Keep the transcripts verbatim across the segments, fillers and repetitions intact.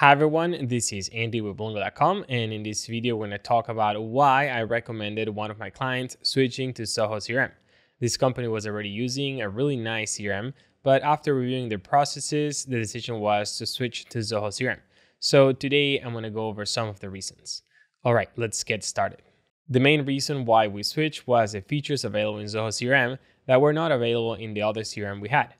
Hi everyone, this is Andy with Blungo dot com, and in this video we're going to talk about why I recommended one of my clients switching to Zoho C R M. This company was already using a really nice C R M, but after reviewing their processes, the decision was to switch to Zoho C R M. So today I'm going to go over some of the reasons. All right, let's get started. The main reason why we switched was the features available in Zoho C R M that were not available in the other C R M we had.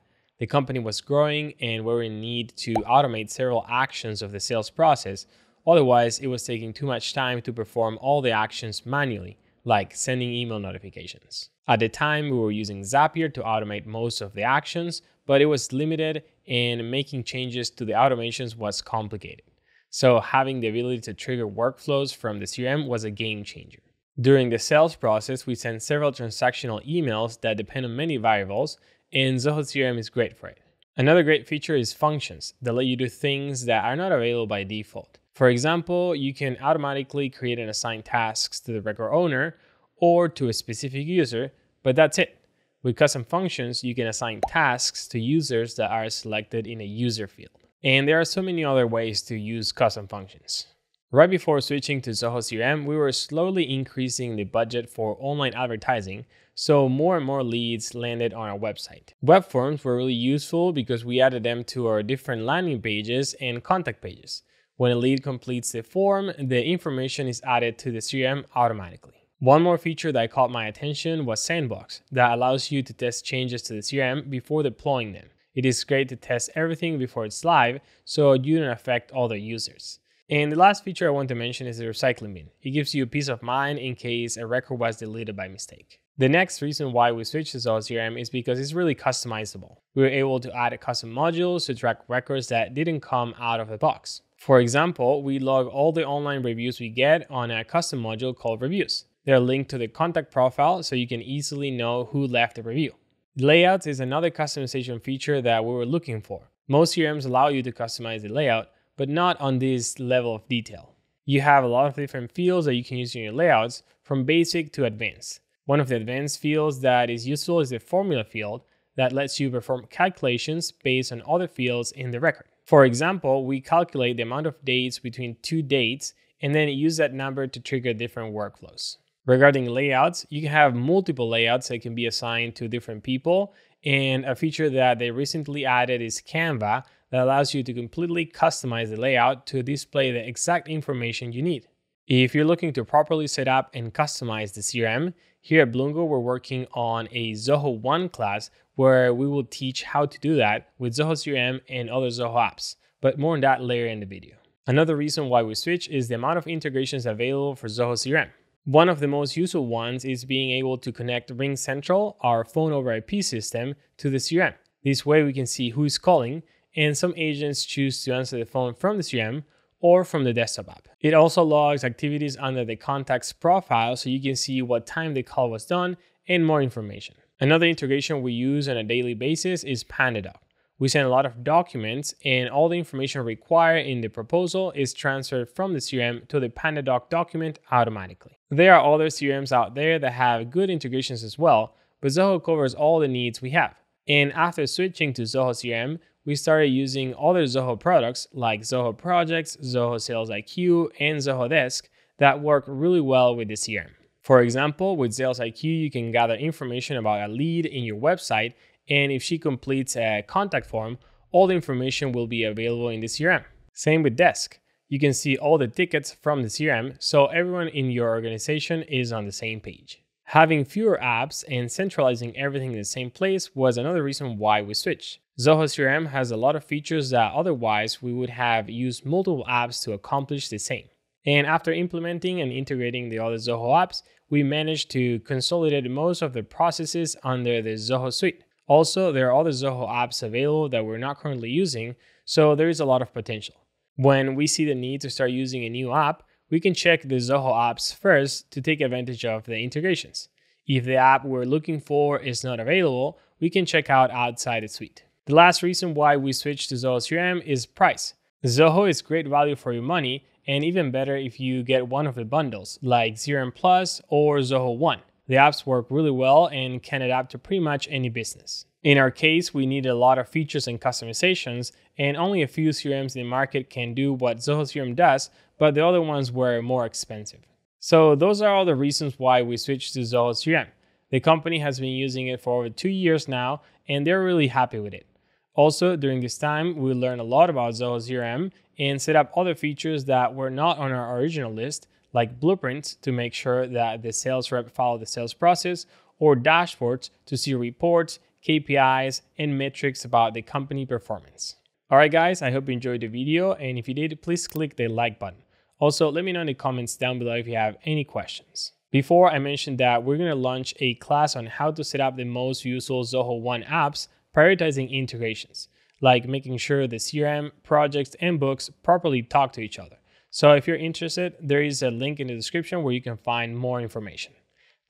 The company was growing and we were in need to automate several actions of the sales process. Otherwise, it was taking too much time to perform all the actions manually, like sending email notifications. At the time, we were using Zapier to automate most of the actions, but it was limited and making changes to the automations was complicated. So having the ability to trigger workflows from the C R M was a game changer. During the sales process, we sent several transactional emails that depend on many variables, and Zoho C R M is great for it. Another great feature is functions that let you do things that are not available by default. For example, you can automatically create and assign tasks to the record owner or to a specific user, but that's it. With custom functions, you can assign tasks to users that are selected in a user field. And there are so many other ways to use custom functions. Right before switching to Zoho C R M, we were slowly increasing the budget for online advertising, so more and more leads landed on our website. Web forms were really useful because we added them to our different landing pages and contact pages. When a lead completes the form, the information is added to the C R M automatically. One more feature that caught my attention was Sandbox, that allows you to test changes to the C R M before deploying them. It is great to test everything before it's live, so you don't affect other users. And the last feature I want to mention is the recycling bin. It gives you peace of mind in case a record was deleted by mistake. The next reason why we switched to Zoho C R M is because it's really customizable. We were able to add custom modules to track records that didn't come out of the box. For example, we log all the online reviews we get on a custom module called Reviews. They're linked to the contact profile so you can easily know who left the review. Layouts is another customization feature that we were looking for. Most C R Ms allow you to customize the layout, but not on this level of detail. You have a lot of different fields that you can use in your layouts, from basic to advanced. One of the advanced fields that is useful is the formula field that lets you perform calculations based on other fields in the record. For example, we calculate the amount of dates between two dates and then use that number to trigger different workflows. Regarding layouts, you can have multiple layouts that can be assigned to different people, and a feature that they recently added is Canva, that allows you to completely customize the layout to display the exact information you need. If you're looking to properly set up and customize the C R M, here at Blungo we're working on a Zoho One class where we will teach how to do that with Zoho C R M and other Zoho apps, but more on that later in the video. Another reason why we switch is the amount of integrations available for Zoho C R M. One of the most useful ones is being able to connect Ring Central, our phone over I P system, to the C R M. This way we can see who is calling, and some agents choose to answer the phone from the C R M or from the desktop app. It also logs activities under the contact's profile so you can see what time the call was done and more information. Another integration we use on a daily basis is PandaDoc. We send a lot of documents and all the information required in the proposal is transferred from the C R M to the PandaDoc document automatically. There are other C R Ms out there that have good integrations as well, but Zoho covers all the needs we have. And after switching to Zoho C R M, we started using other Zoho products like Zoho Projects, Zoho SalesIQ, and Zoho Desk that work really well with the C R M. For example, with SalesIQ, you can gather information about a lead in your website, and if she completes a contact form, all the information will be available in the C R M. Same with Desk. You can see all the tickets from the C R M, so everyone in your organization is on the same page. Having fewer apps and centralizing everything in the same place was another reason why we switched. Zoho C R M has a lot of features that otherwise we would have used multiple apps to accomplish the same. And after implementing and integrating the other Zoho apps, we managed to consolidate most of the processes under the Zoho suite. Also, there are other Zoho apps available that we're not currently using, so there is a lot of potential. When we see the need to start using a new app, we can check the Zoho apps first to take advantage of the integrations. If the app we're looking for is not available, we can check out outside the suite. The last reason why we switched to Zoho C R M is price. Zoho is great value for your money, and even better if you get one of the bundles like C R M Plus or Zoho One. The apps work really well and can adapt to pretty much any business. In our case, we need a lot of features and customizations, and only a few C R Ms in the market can do what Zoho C R M does, but the other ones were more expensive. So those are all the reasons why we switched to Zoho C R M. The company has been using it for over two years now, and they're really happy with it. Also, during this time, we learned a lot about Zoho C R M and set up other features that were not on our original list, like blueprints to make sure that the sales rep followed the sales process, or dashboards to see reports, K P Is, and metrics about the company performance. All right, guys, I hope you enjoyed the video, and if you did, please click the like button. Also, let me know in the comments down below if you have any questions. Before, I mentioned that we're going to launch a class on how to set up the most useful Zoho One apps, prioritizing integrations, like making sure the C R M, projects, and books properly talk to each other. So if you're interested, there is a link in the description where you can find more information.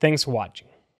Thanks for watching.